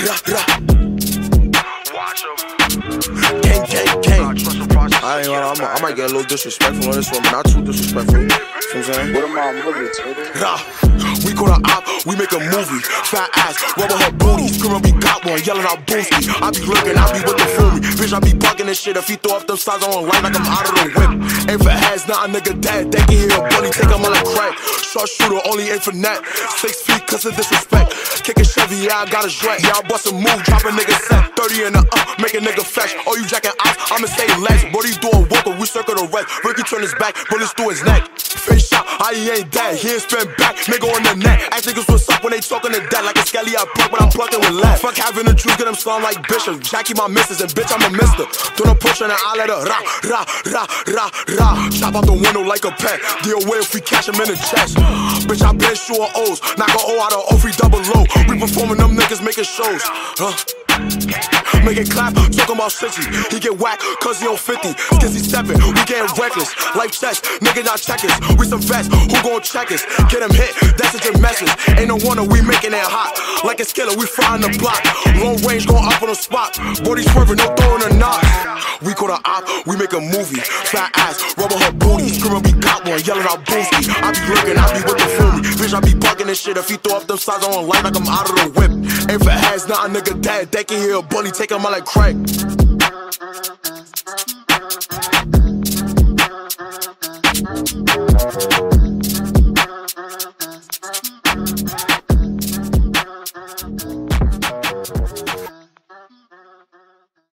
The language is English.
I ain't gonna, I might get a little disrespectful on this one, but not too disrespectful. You know what I'm saying? What am I moving to? Rah, we call her op, we make a movie. Fat ass, rubbing her booty, screaming we got one, yelling out boosty. I be looking, I be with the fury. Bitch, I be bugging this shit. If you throw up them sides, I won't right like I'm out of the whip. Ain't for heads, not a nigga dead. They can hear a bully, take him on a crack. Short shooter, only ain't for net. 6 feet, cause of disrespect. Kick a Chevy, yeah, I got a dread. Yeah, I bust a move, drop a nigga set. 30 in the up, make a nigga flash. Oh, you jacking ops, I'ma stay legs. Brody do a walker, we circle the red. Ricky turn his back, bullets through his neck. Face shot, I ain't dead. He ain't spin back, nigga on the net. Ask niggas what's up when they talking to that. Like a skelly, I pluck, but I'm plucking with lead. Fuck having the truth, get them slung like Bishop. Jackie my missus, and bitch, I'm a mister. Don't approach and I let her rah, rah, rah, rah, rah. Chop out the window like a pet. Deal away if we catch him in the chest. Bitch, I been shooting O's. Knock an O out of O, free double O. We performing them niggas making shows. Huh? Make it clap, talking about 60. He get whacked, cause he on 50. Cause he steppin', we getting reckless. Life checks, nigga not checkers. We some vets, who gon' check us? Get him hit, that's such a message. Ain't no wonder we making it hot. Like a skillet, we frying the block. Long range, going up on the spot. Body swerving, no throwing a knot. We call the op, we make a movie. Fat ass, rubbing her booty. Screaming we got one, yelling out boosty. I be looking, I be with the fury. Bitch, I be bugging this shit. If you throw up them sides, I won't light like I'm out of the whip. Ain't for heads, not a nigga dead. They can hear a bully, take him out like crack.